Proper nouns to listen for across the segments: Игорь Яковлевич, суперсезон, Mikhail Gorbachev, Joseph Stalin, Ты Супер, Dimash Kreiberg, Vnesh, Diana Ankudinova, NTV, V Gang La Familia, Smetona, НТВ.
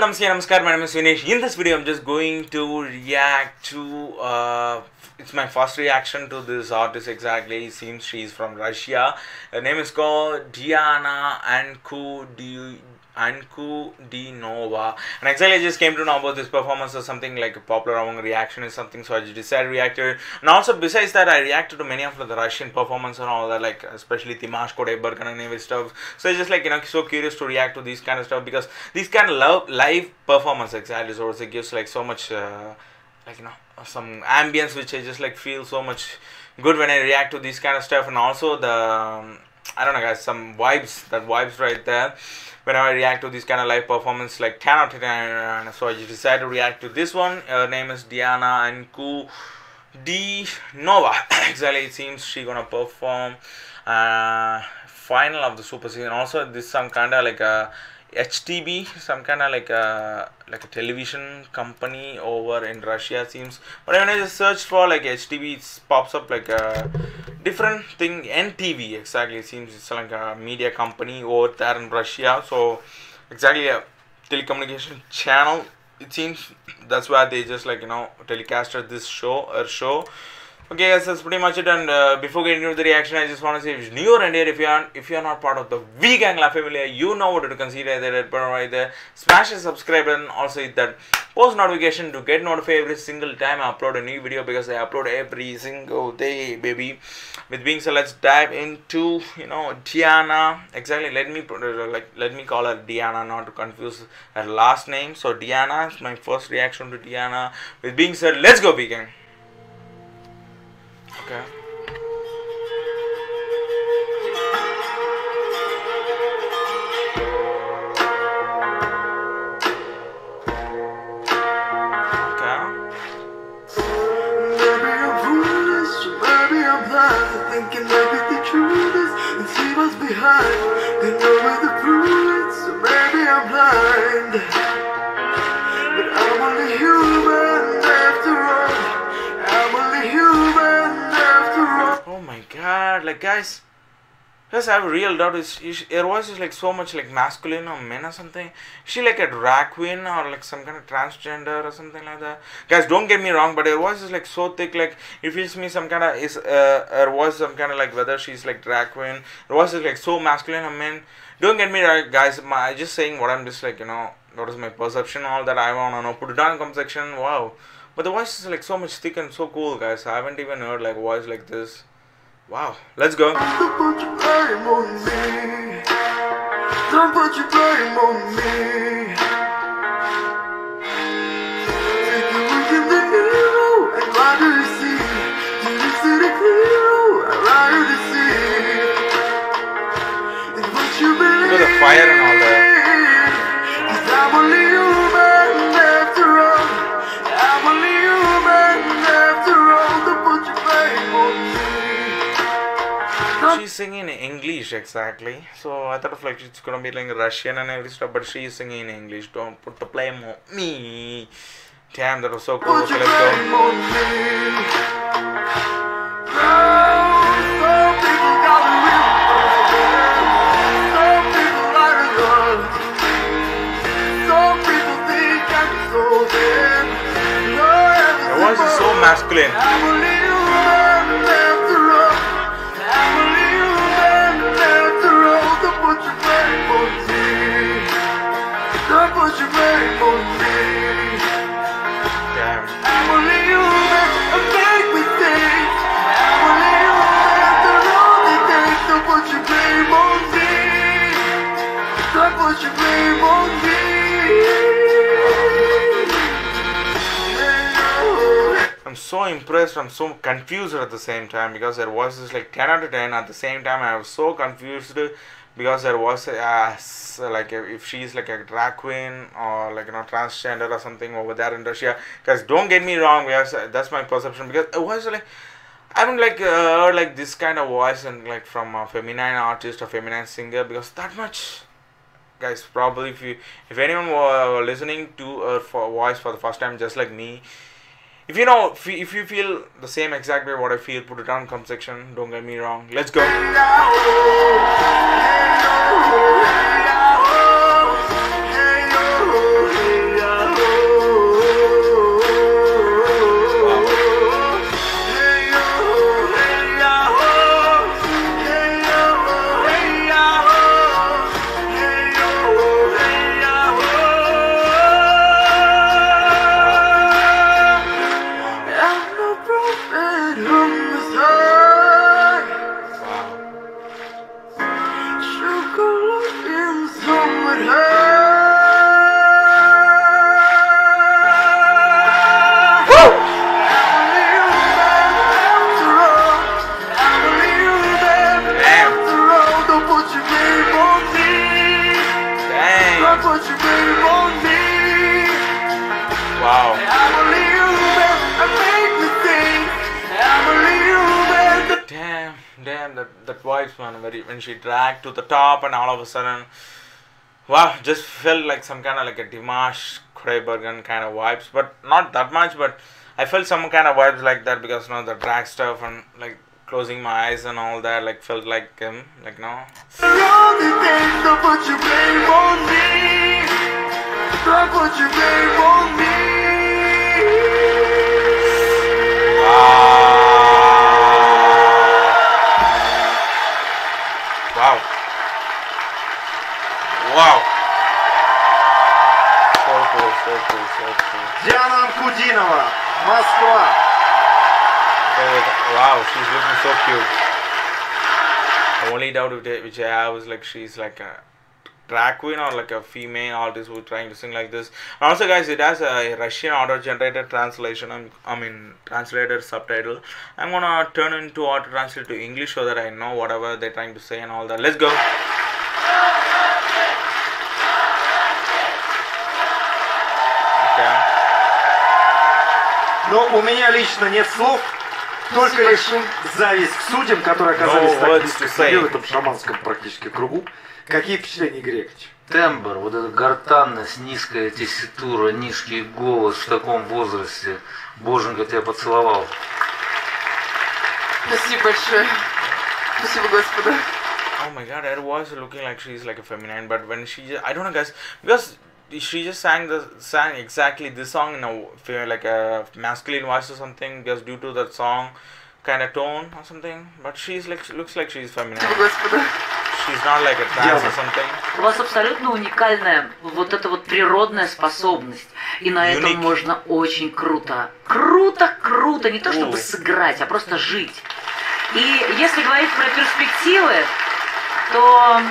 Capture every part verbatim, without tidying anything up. Namaste, Namaskar, my name is Vnesh. In this video, I'm just going to react to, uh, it's my first reaction to this artist exactly. It seems she's from Russia. Her name is called Diana Ankudinova. Ankudinova, and actually I just came to know about this performance or something like a popular among reaction or something, so I just decided to react to it. And also besides that, I reacted to many of the Russian performances and all that, like especially Dimash Kreiberg and every stuff. So it's just like, you know, so curious to react to these kind of stuff because these kind of love live performance exactly, so it gives like so much uh, like, you know, some ambience which I just like feel so much good when I react to these kind of stuff. And also the um, I don't know guys, some vibes, that vibes right there whenever I react to this kind of live performance, like ten out of ten. So I just decided to react to this one. Her name is Diana Ankudinova. Exactly, it seems she gonna perform uh, final of the super season. Also this some kind of like a H T B, some kind of like a like a television company over in Russia seems. But when I just search for like H T B, it pops up like a different thing. N T V exactly, it seems it's like a media company over there in Russia. So exactly a telecommunication channel. It seems that's why they just like, you know, telecasted this show or show. Okay guys, that's pretty much it. And uh, before getting into the reaction, I just want to say if you're new or here, if you are if you are not part of the V Gang La Familia, you know what to consider. That red button right there, smash the subscribe button, also hit that post notification to get notified every single time I upload a new video, because I upload every single day, baby. With being so, let's dive into, you know, Diana. Exactly, let me like let me call her Diana, not to confuse her last name. So Diana is my first reaction to Diana. With being said, let's go V Gang. Okay. Like guys, yes, I have a real doubt. Is her voice is like so much like masculine or men or something? Is she like a drag queen or like some kind of transgender or something like that? Guys, don't get me wrong, but her voice is like so thick. Like it feels me some kind of is uh, her voice some kind of like whether she's like drag queen. Her voice is like so masculine or men. Don't get me right, guys. My I'm just saying what I'm just like, you know, what is my perception, all that I wanna know. Put it down in the comment section. Wow, but the voice is like so much thick and so cool, guys. I haven't even heard like voice like this. Wow, let's go. Don't put your blame on me. Don't put your blame on me. Take the weak and the hero and lie to see. You just see the hero and lie to see. It's what you believe. Look at the fire and all that. Cause I'm only human after all. I'm only human after all. Don't put your blame on me. She's singing in English exactly, so I thought of like it's gonna be like Russian and every stuff, but she's singing in English. Don't put the blame on me. Damn, that was so cool. Okay, let's go. The voice is so masculine. I'm so impressed, I'm so confused at the same time, because her voice is like ten out of ten. At the same time I was so confused because her voice is uh, like if she's like a drag queen or like, you know, transgender or something over there in Russia. Guys, don't get me wrong, because that's my perception, because her voice is like, I don't like uh, like this kind of voice and like from a feminine artist or feminine singer, because that much guys, probably if you if anyone were listening to her for voice for the first time just like me, if you know if you, if you feel the same exact way what I feel, put it down in the comment section. Don't get me wrong, let's go. damn, that, that voice, man, very, when she dragged to the top and all of a sudden, wow, just felt like some kind of like a Dimash Kreiberg kind of vibes, but not that much, but I felt some kind of vibes like that because, you know, the drag stuff and like closing my eyes and all that, like felt like him, um, like, no. Wow. Wow. Wow. So cool, so cool, so cool. Diana Ankudinova, Moscow. Wow, she's looking so cute. The only doubt which I have is like she's like a drag queen or like a female artist who's trying to sing like this. And also, guys, it has a Russian auto-generated translation. I'm, I mean, translated subtitle. I'm gonna turn into auto-translate to English so that I know whatever they're trying to say and all that. Let's go. Но у меня лично нет слов, только лишь зависть к судьям, которые оказались no так близко к себе в этом шаманском практически кругу. Какие впечатления, Игорь Яковлевич? Тембр, вот эта гортанность, низкая тесситура, низкий голос в таком возрасте. Боженька, тебя поцеловал. Спасибо большое. Спасибо, Господу. Oh my God, her voice looking like she's like a feminine, but when she, I don't know, guys, because she just sang the sang exactly this song in a like a masculine voice or something, just due to that song kind of tone or something. But she's like, she looks like she's feminine. She's not like a trans or something. У вас абсолютно уникальная вот эта вот природная способность, и на этом можно очень круто, круто, круто, не то чтобы сыграть, а просто жить. И если говорить про перспективы, то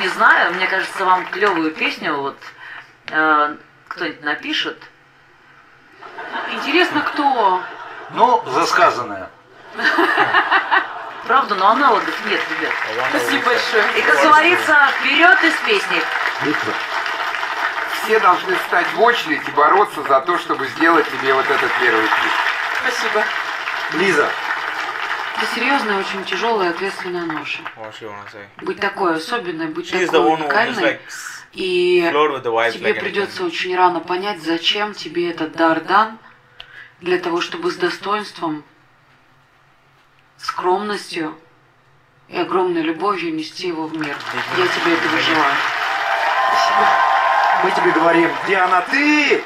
не знаю, мне кажется, вам клевую песню вот кто-нибудь напишет. Интересно, кто? Ну, засказанная. Правда, но аналогов нет, ребят. Спасибо большое. И, как говорится, вперед из песни. Все должны встать в очередь и бороться за то, чтобы сделать тебе вот этот первый клип. Спасибо. Лиза. Это серьезная, очень тяжелая, ответственная ноша. Быть такой особенной, быть такой уникальной. И тебе придется очень рано понять, зачем тебе этот дар дан, для того, чтобы с достоинством, скромностью и огромной любовью нести его в мир. Я тебе этого желаю. Спасибо. Мы тебе говорим, Диана, ты...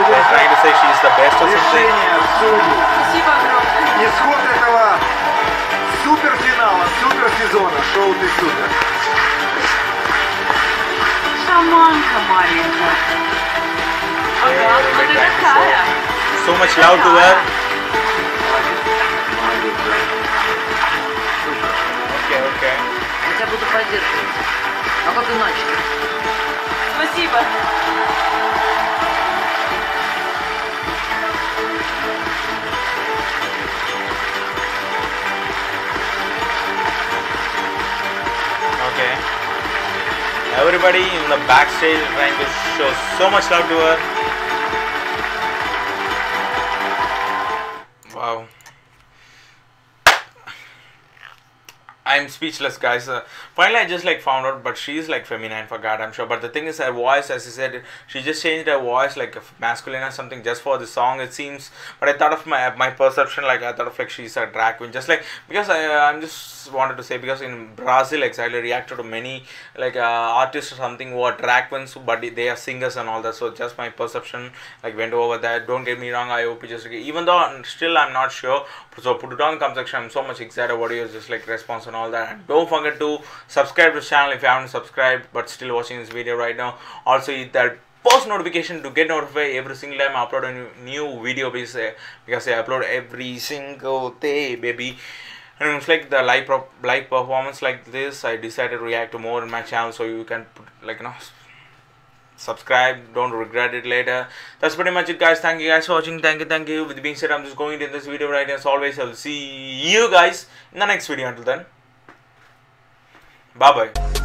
Решение судей. Спасибо огромное. Исход этого суперфинала, суперсезона шоу «Ты супер». Шаманка маленькая. Ага, ну ты такая. So much love to her. Окей, окей. Я тебя буду поддерживать. А как иначе? Спасибо. Everybody in the backstage trying to show so much love to her. Wow. I'm speechless, guys. Uh, finally, I just like found out, but she's like feminine for God, I'm sure. But the thing is, her voice, as I said, she just changed her voice like masculine or something just for the song, it seems. But I thought of my my perception, like I thought of like she's a drag queen, just like because I uh, I'm just wanted to say because in Brazil, exactly reacted to many like uh, artists or something who are drag queens, but they are singers and all that. So just my perception like went over that. Don't get me wrong, I hope you just even though still I'm not sure. So put it on the comment section. I'm so much excited about your just like response and all that. And don't forget to subscribe to the channel if you haven't subscribed but still watching this video right now. Also hit that post notification to get notified every single time I upload a new video because I upload every single day, baby. And it's like the live live performance like this, I decided to react to more in my channel, so you can put like, you know, subscribe, don't regret it later. That's pretty much it, guys. Thank you guys for watching. Thank you, thank you. With being said, I'm just going to end this video right now. As always, I'll see you guys in the next video. Until then, bye bye.